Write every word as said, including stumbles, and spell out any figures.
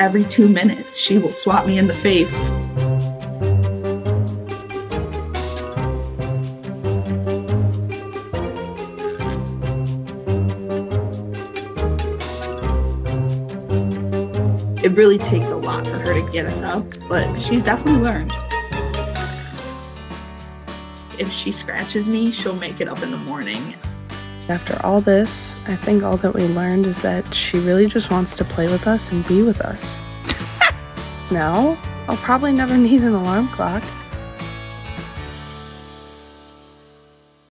Every two minutes, she will swat me in the face. It really takes a lot for her to get us up, but she's definitely learned. If she scratches me, she'll make it up in the morning. After all this, I think all that we learned is that she really just wants to play with us and be with us. Now, I'll probably never need an alarm clock.